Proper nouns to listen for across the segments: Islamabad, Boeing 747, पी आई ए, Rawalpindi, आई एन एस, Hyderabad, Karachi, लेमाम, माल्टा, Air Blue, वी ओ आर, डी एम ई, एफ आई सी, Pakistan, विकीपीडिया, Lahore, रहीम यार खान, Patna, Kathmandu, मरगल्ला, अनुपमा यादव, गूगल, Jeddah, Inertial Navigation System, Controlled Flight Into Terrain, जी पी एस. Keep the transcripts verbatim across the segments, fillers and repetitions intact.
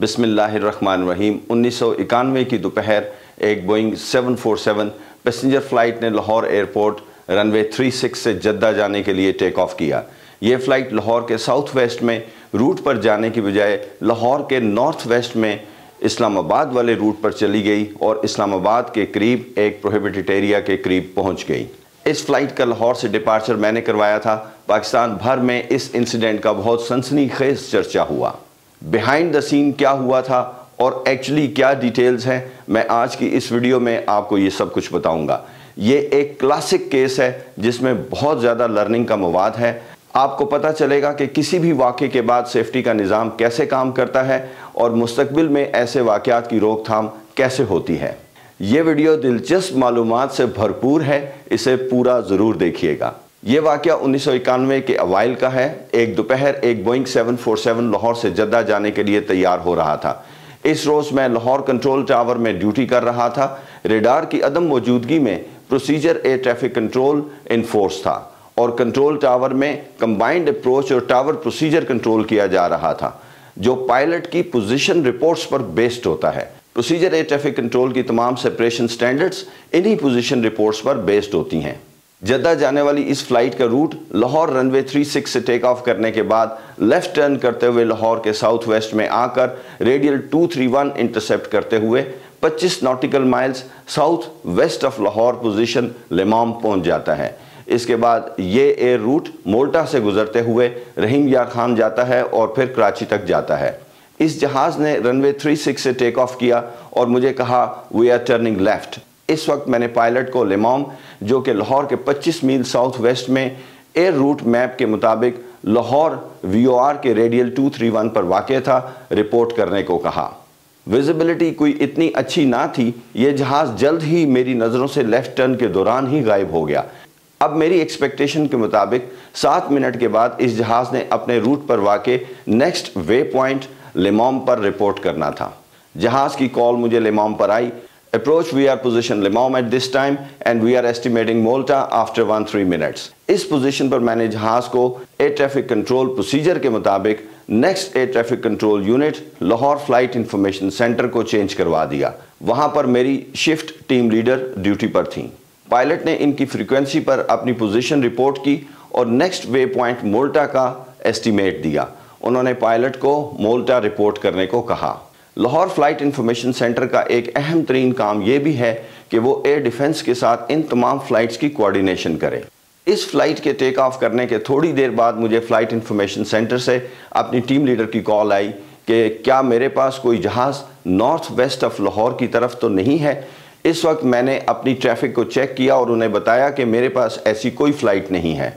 बिस्मिल्लाहिर्रहमानिर्रहीम। उन्नीस सौ इक्यानवे की दोपहर एक Boeing seven four seven passenger flight ने Lahore airport runway thirty six से जद्दा जाने के लिए टेक ऑफ किया। ये फ़्लाइट लाहौर के साउथ वेस्ट में रूट पर जाने की बजाय लाहौर के नॉर्थ वेस्ट में इस्लामाबाद वाले रूट पर चली गई और इस्लामाबाद के करीब एक प्रोहिबिटेड एरिया के करीब पहुंच गई। इस फ़्लाइट का लाहौर से डिपार्चर मैंने करवाया था। पाकिस्तान भर में इस इंसिडेंट का बहुत सनसनीखेज चर्चा हुआ। बिहाइंड द सीन क्या हुआ था और एक्चुअली क्या डिटेल्स हैं, मैं आज की इस वीडियो में आपको ये सब कुछ बताऊँगा। ये एक क्लासिक केस है जिसमें बहुत ज़्यादा लर्निंग का मवाद है। आपको पता चलेगा कि किसी भी वाक़े के बाद सेफ्टी का निज़ाम कैसे काम करता है और मुस्तकबिल में ऐसे वाक़यात की रोकथाम कैसे होती है। ये वीडियो दिलचस्प मालूमात से भरपूर है, इसे पूरा ज़रूर देखिएगा। ये वाक़या उन्नीस सौ इक्यानवे के अवाइल का है। एक दोपहर एक Boeing seven four seven Lahore से जद्दा जाने के लिए तैयार हो रहा था। इस रोज़ मैं लाहौर कंट्रोल टावर में ड्यूटी कर रहा था। रेडार की अदम मौजूदगी में procedure air traffic control in force था और कंट्रोल टावर में कंबाइंड अप्रोच और टावर प्रोसीजर कंट्रोल किया जा रहा था, जो पायलट की पोजीशन रिपोर्ट्स पर बेस्ड होता है। प्रोसीजर एयर ट्रैफिक कंट्रोल की तमाम सेपरेशन स्टैंडर्ड्स इन्हीं पोजीशन रिपोर्ट्स पर बेस्ड होती हैं। जद्दा जाने वाली इस फ्लाइट का route Lahore runway thirty six से टेक ऑफ करने के बाद लेफ्ट टर्न करते हुए लाहौर के साउथ वेस्ट में आकर radial two three one intercept करते हुए पच्चीस nautical miles south west of Lahore position लेमाम पहुंच जाता है। इसके बाद ये एयर रूट माल्टा से गुजरते हुए रहीम यार खान जाता है और फिर कराची तक जाता है। इस जहाज़ ने रनवे थर्टी सिक्स से टेक ऑफ किया और मुझे कहा वी आर टर्निंग लेफ्ट। इस वक्त मैंने पायलट को लेमाम, जो कि लाहौर के पच्चीस मील साउथ वेस्ट में एयर रूट मैप के मुताबिक लाहौर वी ओ आर के रेडियल टू थ्री वन पर वाक़ था, रिपोर्ट करने को कहा। विजिबिलिटी कोई इतनी अच्छी ना थी। ये जहाज़ जल्द ही मेरी नज़रों से लेफ़्ट टर्न के दौरान ही गायब हो गया। अब मेरी एक्सपेक्टेशन के मुताबिक सात मिनट के बाद इस जहाज़ ने अपने रूट पर वाक़े नेक्स्ट वे पॉइंट लेमाम पर रिपोर्ट करना था। जहाज़ की कॉल मुझे लेमाम पर आई। अप्रोच वी आर पोजिशन लेमाम at this time and we are estimating माल्टा after one three minutes. इस पोजिशन पर मैंने जहाज़ को एयर ट्रैफिक कंट्रोल प्रोसीजर के मुताबिक next air traffic control unit Lahore flight information centre को चेंज करवा दिया। वहां पर मेरी शिफ्ट टीम लीडर ड्यूटी पर थी। पायलट ने इनकी फ्रीक्वेंसी पर अपनी पोजीशन रिपोर्ट की और नेक्स्ट वे पॉइंट माल्टा का एस्टीमेट दिया। उन्होंने पायलट को माल्टा रिपोर्ट करने को कहा। लाहौर फ्लाइट इंफॉर्मेशन सेंटर का एक अहम तरीन काम यह भी है कि वो एयर डिफेंस के साथ इन तमाम फ्लाइट्स की कोऑर्डिनेशन करे। इस फ्लाइट के टेक ऑफ करने के थोड़ी देर बाद मुझे फ़्लाइट इंफॉर्मेशन सेंटर से अपनी टीम लीडर की कॉल आई कि क्या मेरे पास कोई जहाज़ नॉर्थ वेस्ट ऑफ लाहौर की तरफ तो नहीं है। इस वक्त मैंने अपनी ट्रैफिक को चेक किया और उन्हें बताया कि मेरे पास ऐसी कोई फ़्लाइट नहीं है।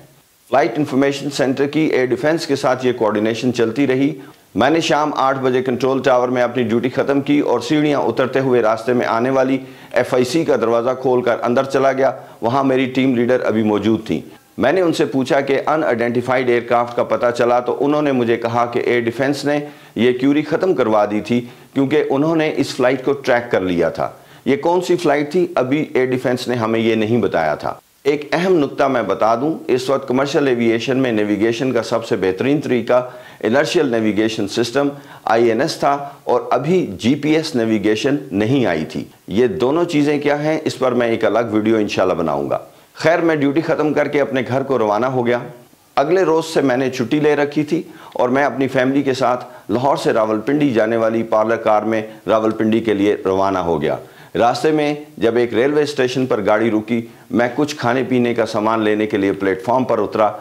फ़्लाइट इंफॉर्मेशन सेंटर की एयर डिफेंस के साथ ये कोऑर्डिनेशन चलती रही। मैंने शाम आठ बजे कंट्रोल टावर में अपनी ड्यूटी ख़त्म की और सीढ़ियाँ उतरते हुए रास्ते में आने वाली एफ आई सी का दरवाज़ा खोलकर अंदर चला गया। वहाँ मेरी टीम लीडर अभी मौजूद थी। मैंने उनसे पूछा कि अनआइडेंटिफाइड एयरक्राफ्ट का पता चला, तो उन्होंने मुझे कहा कि एयर डिफेंस ने ये क्यूरी ख़त्म करवा दी थी क्योंकि उन्होंने इस फ़्लाइट को ट्रैक कर लिया था। ये कौन सी फ़्लाइट थी, अभी एयर डिफेंस ने हमें ये नहीं बताया था। एक अहम नुक्ता मैं बता दूं, इस वक्त कमर्शियल एविएशन में नेविगेशन का सबसे बेहतरीन तरीका inertial navigation system आई एन एस था और अभी जी पी एस नेविगेशन नहीं आई थी। ये दोनों चीज़ें क्या हैं, इस पर मैं एक अलग वीडियो इंशाल्लाह बनाऊंगा। खैर, मैं ड्यूटी ख़त्म करके अपने घर को रवाना हो गया। अगले रोज़ से मैंने छुट्टी ले रखी थी और मैं अपनी फैमिली के साथ लाहौर से रावलपिंडी जाने वाली पार्लर कार में रावलपिंडी के लिए रवाना हो गया। रास्ते में जब एक रेलवे स्टेशन पर गाड़ी रुकी, मैं कुछ खाने पीने का सामान लेने के लिए प्लेटफॉर्म पर उतरा।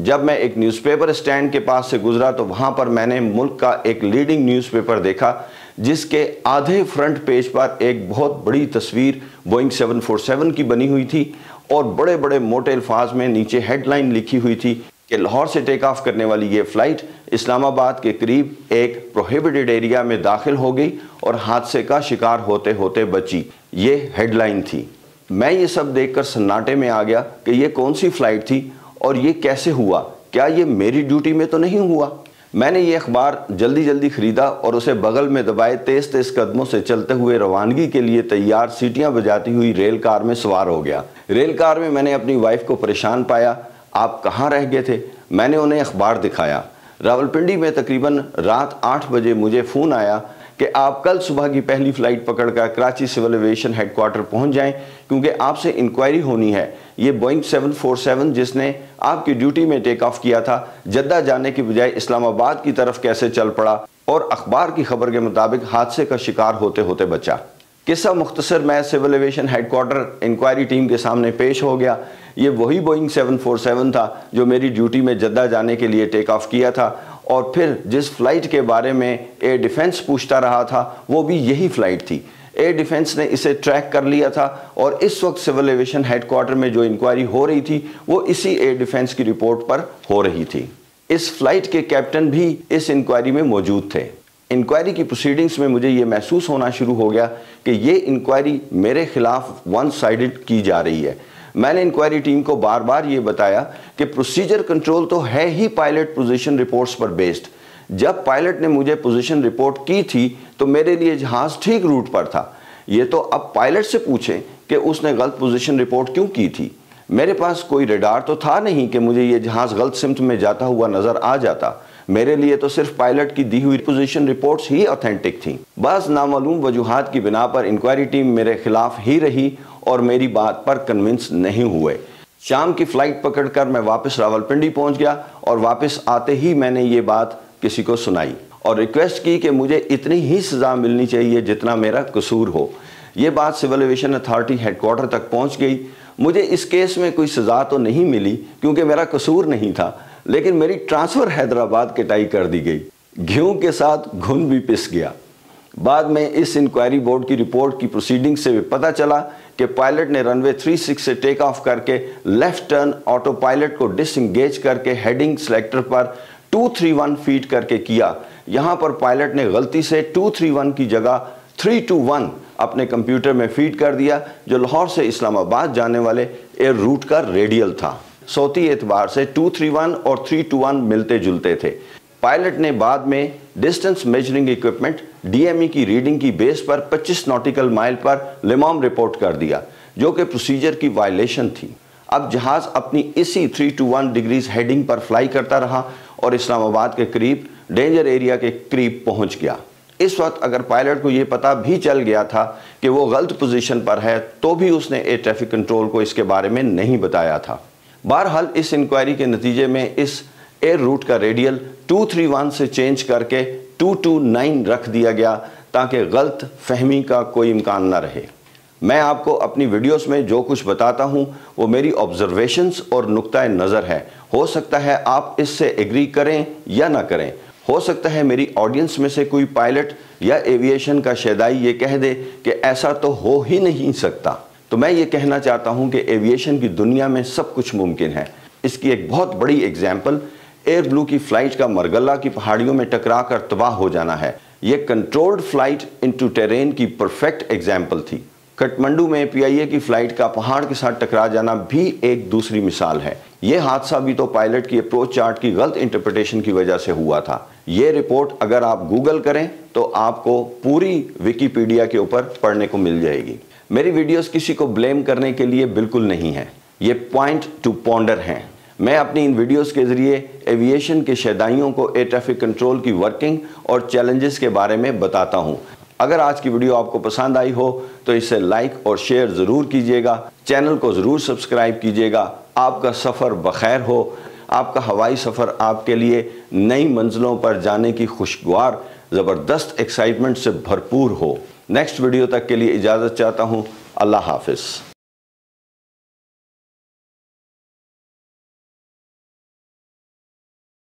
जब मैं एक न्यूज़पेपर स्टैंड के पास से गुजरा तो वहाँ पर मैंने मुल्क का एक लीडिंग न्यूज़पेपर देखा जिसके आधे फ्रंट पेज पर एक बहुत बड़ी तस्वीर बोइंग सेवन फोर सेवन की बनी हुई थी और बड़े बड़े मोटे अल्फाज में नीचे हेडलाइन लिखी हुई थी कि लाहौर से टेक ऑफ करने वाली ये फ़्लाइट इस्लामाबाद के करीब एक प्रोहिबिटेड एरिया में दाखिल हो गई और हादसे का शिकार होते होते बची। ये हेडलाइन थी। मैं ये सब देखकर सन्नाटे में आ गया कि ये कौन सी फ़्लाइट थी और ये कैसे हुआ, क्या ये मेरी ड्यूटी में तो नहीं हुआ। मैंने ये अखबार जल्दी जल्दी ख़रीदा और उसे बगल में दबाए तेज़ तेज़ कदमों से चलते हुए रवानगी के लिए तैयार सीटियाँ बजाती हुई रेल कार में सवार हो गया। रेल कार में मैंने अपनी वाइफ को परेशान पाया। आप कहाँ रह गए थे? मैंने उन्हें अखबार दिखाया। रावलपिंडी में तकरीबन रात आठ बजे मुझे फ़ोन आया कि आप कल सुबह की पहली फ़्लाइट पकड़कर कराची सिविल एविएशन हेडक्वार्टर पहुंच जाएं, क्योंकि आपसे इंक्वायरी होनी है। ये बोइंग सेवन फोर सेवन जिसने आपकी ड्यूटी में टेक ऑफ किया था, जद्दा जाने की बजाय इस्लामाबाद की तरफ कैसे चल पड़ा और अखबार की खबर के मुताबिक हादसे का शिकार होते होते बचा। किस्सा मुख्तसर मैं civil aviation headquarter inquiry team के सामने पेश हो गया। ये वही बोइंग सेवन फोर सेवन था जो मेरी ड्यूटी में जद्दा जाने के लिए टेक ऑफ किया था, और फिर जिस फ़्लाइट के बारे में एयर डिफेंस पूछता रहा था वो भी यही फ़्लाइट थी। एयर डिफेंस ने इसे ट्रैक कर लिया था और इस वक्त सिविल एविएशन हेडक्वार्टर में जो इंक्वायरी हो रही थी वो इसी एयर डिफेंस की रिपोर्ट पर हो रही थी। इस फ्लाइट के कैप्टन भी इस इंक्वायरी में मौजूद थे। इंक्वायरी की प्रोसीडिंग्स में मुझे ये महसूस होना शुरू हो गया कि ये इंक्वायरी मेरे खिलाफ वन साइडेड की जा रही है। मैंने इंक्वायरी टीम को बार बार ये बताया कि प्रोसीजर कंट्रोल तो है ही पायलट पोजीशन रिपोर्ट्स पर बेस्ड। जब पायलट ने मुझे पोजीशन रिपोर्ट की थी तो मेरे लिए जहाज़ ठीक रूट पर था। ये तो अब पायलट से पूछें कि उसने गलत पोजीशन रिपोर्ट क्यों की थी। मेरे पास कोई रडार तो था नहीं कि मुझे ये जहाज़ गलत सिम्त में जाता हुआ नज़र आ जाता। मेरे लिए तो सिर्फ पायलट की दी हुई पोजीशन रिपोर्ट्स ही ऑथेंटिक थी। बस नामालूम वजूहात की बिना पर इंक्वायरी टीम मेरे खिलाफ ही रही और मेरी बात पर कन्विंस नहीं हुए। शाम की फ्लाइट पकड़कर मैं वापस रावलपिंडी पहुंच गया और वापस आते ही मैंने ये बात किसी को सुनाई और रिक्वेस्ट की कि मुझे इतनी ही सज़ा मिलनी चाहिए जितना मेरा कसूर हो। ये बात सिविल एविएशन अथॉरिटी हेडक्वार्टर तक पहुंच गई। मुझे इस केस में कोई सज़ा तो नहीं मिली क्योंकि मेरा कसूर नहीं था, लेकिन मेरी ट्रांसफ़र हैदराबाद कटाई कर दी गई। घी के साथ घुन भी पिस गया। बाद में इस इंक्वायरी बोर्ड की रिपोर्ट की प्रोसीडिंग से भी पता चला कि पायलट ने रनवे थर्टी सिक्स से टेक ऑफ करके लेफ़्ट टर्न ऑटो पायलट को डिसएंगेज करके हेडिंग सेलेक्टर पर टू थ्री वन फीट करके किया। यहाँ पर पायलट ने गलती से टू थ्री वन की जगह थ्री टू वन अपने कंप्यूटर में फीड कर दिया, जो लाहौर से इस्लामाबाद जाने वाले एयर रूट का रेडियल था। सौती एतबार से टू थ्री वन और थ्री टू वन मिलते जुलते थे। पायलट ने बाद में distance measuring equipment डी एम ई की रीडिंग की बेस पर पच्चीस नॉटिकल माइल पर लिमाम रिपोर्ट कर दिया, जो कि प्रोसीजर की वायलेशन थी। अब जहाज़ अपनी इसी three two one degrees heading पर फ्लाई करता रहा और इस्लामाबाद के करीब डेंजर एरिया के करीब पहुंच गया। इस वक्त अगर पायलट को ये पता भी चल गया था कि वो गलत पोजीशन पर है तो भी उसने एयर ट्रैफिक कंट्रोल को इसके बारे में नहीं बताया था। बहरहाल इस इंक्वायरी के नतीजे में इस एयर रूट का रेडियल टू थ्री वन से चेंज करके टू टू नाइन रख दिया गया ताकि गलत फहमी का कोई इम्कान ना रहे। मैं आपको अपनी वीडियोस में जो कुछ बताता हूं वो मेरी ऑब्जर्वेशंस और नुक्ता नज़र है। हो सकता है आप इससे एग्री करें या ना करें। हो सकता है मेरी ऑडियंस में से कोई पायलट या एविएशन का शहदाई ये कह दे कि ऐसा तो हो ही नहीं सकता। तो मैं ये कहना चाहता हूँ कि एविएशन की दुनिया में सब कुछ मुमकिन है। इसकी एक बहुत बड़ी एग्जाम्पल एयर ब्लू की फ्लाइट का मरगल्ला की पहाड़ियों में टकरा कर तबाह हो जाना है। यह कंट्रोल्ड फ्लाइट इनटू टेरेन की परफेक्ट एग्जाम्पल थी। काठमांडू में पी आई ए की फ्लाइट का पहाड़ के साथ टकरा जाना भी एक दूसरी मिसाल है। यह हादसा भी तो पायलट की अप्रोच चार्ट की गलत इंटरप्रिटेशन की वजह से हुआ था। ये रिपोर्ट अगर आप गूगल करें तो आपको पूरी विकीपीडिया के ऊपर पढ़ने को मिल जाएगी। मेरी वीडियोस किसी को ब्लेम करने के लिए बिल्कुल नहीं है, ये पॉइंट टू पॉन्डर हैं। मैं अपनी इन वीडियोस के ज़रिए एविएशन के शहदाइयों को एयर ट्रैफिक कंट्रोल की वर्किंग और चैलेंजेस के बारे में बताता हूं। अगर आज की वीडियो आपको पसंद आई हो तो इसे लाइक और शेयर ज़रूर कीजिएगा। चैनल को ज़रूर सब्सक्राइब कीजिएगा। आपका सफ़र बखैर हो। आपका हवाई सफ़र आपके लिए नई मंजिलों पर जाने की खुशगवार ज़बरदस्त एक्साइटमेंट से भरपूर हो। नेक्स्ट वीडियो तक के लिए इजाज़त चाहता हूँ। अल्लाह हाफिज़।